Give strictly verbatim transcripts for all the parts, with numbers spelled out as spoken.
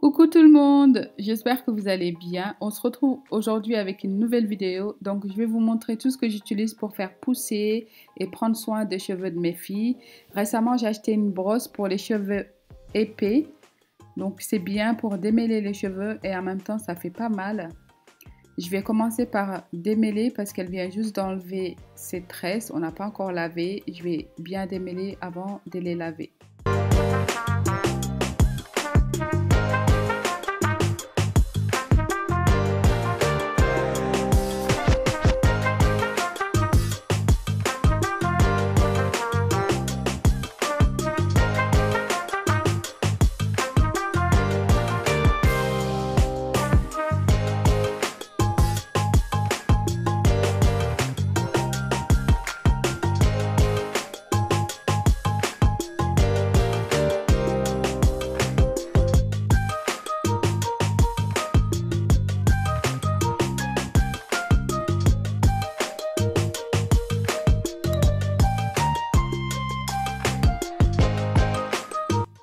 Coucou tout le monde, j'espère que vous allez bien. On se retrouve aujourd'hui avec une nouvelle vidéo. Donc je vais vous montrer tout ce que j'utilise pour faire pousser et prendre soin des cheveux de mes filles. Récemment j'ai acheté une brosse pour les cheveux épais. Donc c'est bien pour démêler les cheveux et en même temps ça fait pas mal. Je vais commencer par démêler parce qu'elle vient juste d'enlever ses tresses. On n'a pas encore lavé. Je vais bien démêler avant de les laver.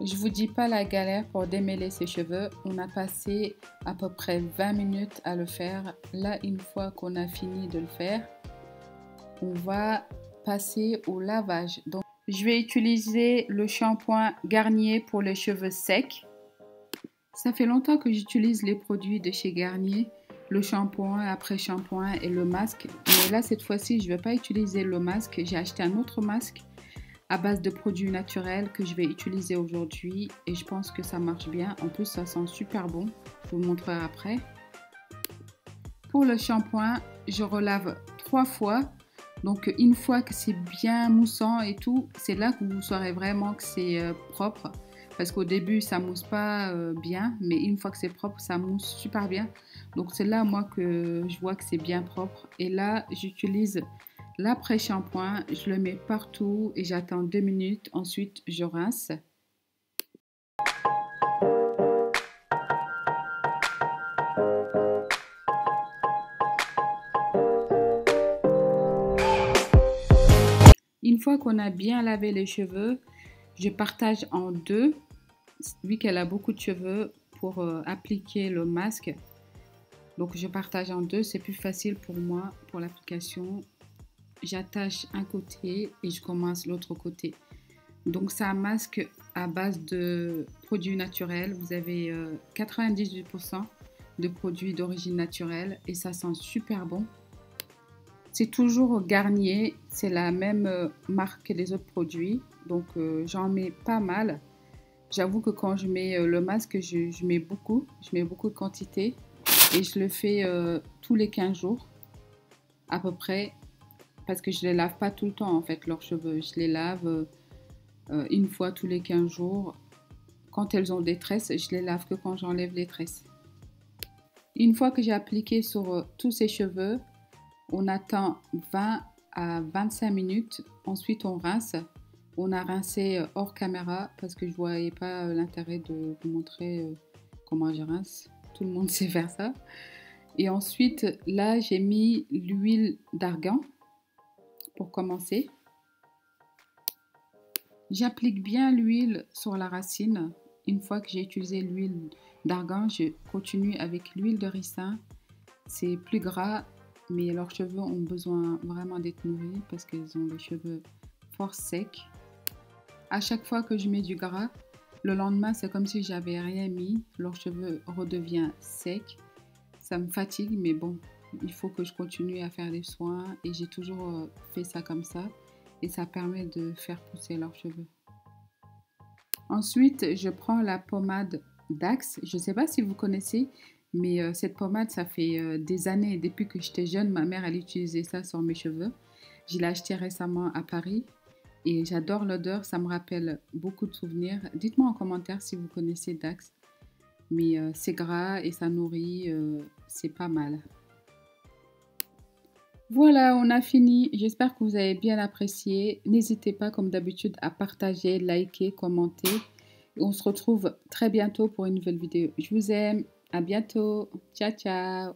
Je vous dis pas la galère pour démêler ses cheveux. On a passé à peu près vingt minutes à le faire. Là, une fois qu'on a fini de le faire, on va passer au lavage. Donc, je vais utiliser le shampoing Garnier pour les cheveux secs. Ça fait longtemps que j'utilise les produits de chez Garnier, le shampoing, après shampoing et le masque. Mais là, cette fois-ci, je ne vais pas utiliser le masque. J'ai acheté un autre masque à base de produits naturels que je vais utiliser aujourd'hui et je pense que ça marche bien. En plus, ça sent super bon. Je vous montrerai après. Pour le shampoing, je relave trois fois. Donc, une fois que c'est bien moussant et tout, c'est là que vous saurez vraiment que c'est euh, propre. Parce qu'au début, ça mousse pas euh, bien, mais une fois que c'est propre, ça mousse super bien. Donc, c'est là, moi, que je vois que c'est bien propre. Et là, j'utilise l'après-shampoing, je le mets partout et j'attends deux minutes. Ensuite, je rince. Une fois qu'on a bien lavé les cheveux, je partage en deux, vu qu'elle a beaucoup de cheveux, pour euh, appliquer le masque. Donc, je partage en deux, c'est plus facile pour moi pour l'application. J'attache un côté et je commence l'autre côté. Donc c'est un masque à base de produits naturels. Vous avez quatre-vingt-dix-huit pour cent de produits d'origine naturelle et ça sent super bon. C'est toujours Garnier, c'est la même marque que les autres produits. Donc euh, j'en mets pas mal. J'avoue que quand je mets le masque, je, je mets beaucoup. Je mets beaucoup de quantité et je le fais euh, tous les quinze jours à peu près. Parce que je ne les lave pas tout le temps en fait, leurs cheveux. Je les lave euh, une fois tous les quinze jours. Quand elles ont des tresses, je les lave que quand j'enlève les tresses. Une fois que j'ai appliqué sur euh, tous ces cheveux, on attend vingt à vingt-cinq minutes. Ensuite, on rince. On a rincé euh, hors caméra parce que je ne voyais pas euh, l'intérêt de vous montrer euh, comment je rince. Tout le monde sait faire ça. Et ensuite, là, j'ai mis l'huile d'argan. Pour commencer, j'applique bien l'huile sur la racine. Une fois que j'ai utilisé l'huile d'argan, je continue avec l'huile de ricin. C'est plus gras, mais leurs cheveux ont besoin vraiment d'être nourris parce qu'ils ont les cheveux fort secs. À chaque fois que je mets du gras, le lendemain, c'est comme si j'avais rien mis. Leurs cheveux redeviennent secs. Ça me fatigue, mais bon. Il faut que je continue à faire des soins et j'ai toujours fait ça comme ça et ça permet de faire pousser leurs cheveux. Ensuite, je prends la pommade Dax. Je ne sais pas si vous connaissez, mais euh, cette pommade, ça fait euh, des années. Depuis que j'étais jeune, ma mère, elle utilisait ça sur mes cheveux. Je l'ai acheté récemment à Paris et j'adore l'odeur. Ça me rappelle beaucoup de souvenirs. Dites-moi en commentaire si vous connaissez Dax. Mais euh, c'est gras et ça nourrit, euh, c'est pas mal. Voilà, on a fini. J'espère que vous avez bien apprécié. N'hésitez pas, comme d'habitude, à partager, liker, commenter. On se retrouve très bientôt pour une nouvelle vidéo. Je vous aime. À bientôt. Ciao, ciao.